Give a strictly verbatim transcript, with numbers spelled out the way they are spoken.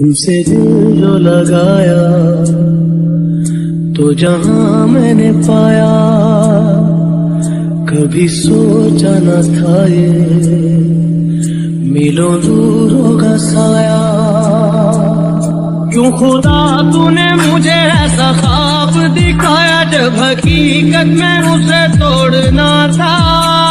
तुमसे दिल जो लगाया तो जहां मैंने पाया, कभी सोचा न था ये मिलो दूर होगा साया। क्यों खुदा तूने मुझे ऐसा ख्वाब दिखाया, जब हकीकत में उसे तोड़ना था।